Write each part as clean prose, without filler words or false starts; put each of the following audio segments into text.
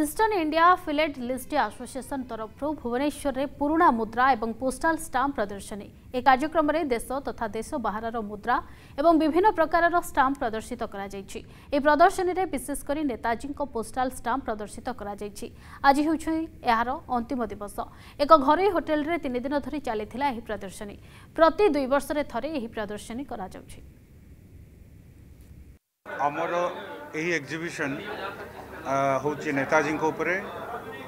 Eastern India philatelic association तरफ भुवनेश्वर में पुराणा मुद्रा और पोस्टाल स्टाम्प प्रदर्शनी ए कार्यक्रम में देश तथा देश बाहर मुद्रा और विभिन्न प्रकार स्टाम्प प्रदर्शित कर प्रदर्शनी में विशेषकर नेताजी पोस्टाल स्टाम्प प्रदर्शित कर आज यार अंतिम दिवस एक घर होटेल में 3 दिन धरी चलता यह प्रदर्शनी प्रति 2 वर्ष थे यह प्रदर्शनी होची नेताजी उपरे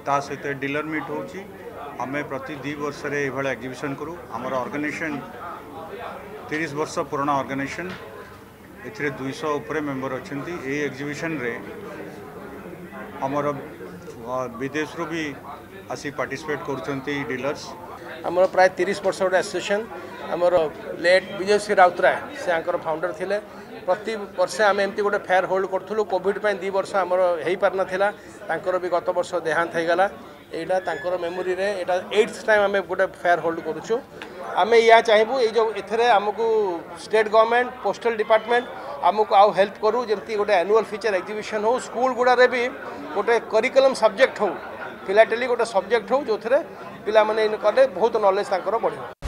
सहित डीलर मीट होची आमे प्रति 2 वर्ष एग्जिबिशन करूँ। आमर ऑर्गेनाइजेशन 30 वर्ष पुराना ऑर्गेनाइजेशन ए 200 उपरे मेंबर अच्छा। यही एग्जिबिशन रे आमर विदेश रू भी आसी पार्टिसिपेट कर डीलर्स आमर प्राय 30 वर्ष गोटे एसोसिएशन आमर लेट विजयश्री राउतराय से आंकर फाउंडर थिले। प्रति वर्ष आम एमती गोटे फेयर होल्ड करूँ। कोविड पर 2 वर्ष आम हो पार नाला भी गत वर्ष देहांत होगा। यहाँ मेमोरी रे एटा 8th टाइम आम गोटे फेयर होल्ड करूँ। आम या चाहबू एमको स्टेट गवर्नमेंट पोस्टल डिपार्टमेंट आमको आउ हेल्प करूँ। जमी गोटे एनुअल फीचर एग्जिबिशन हो स्कूल गुड़ारे भी गोटे करिकुलम सब्जेक्ट हो फिलाटेली गोटे सब्जेक्ट हो जो पे बहुत नॉलेज बढ़।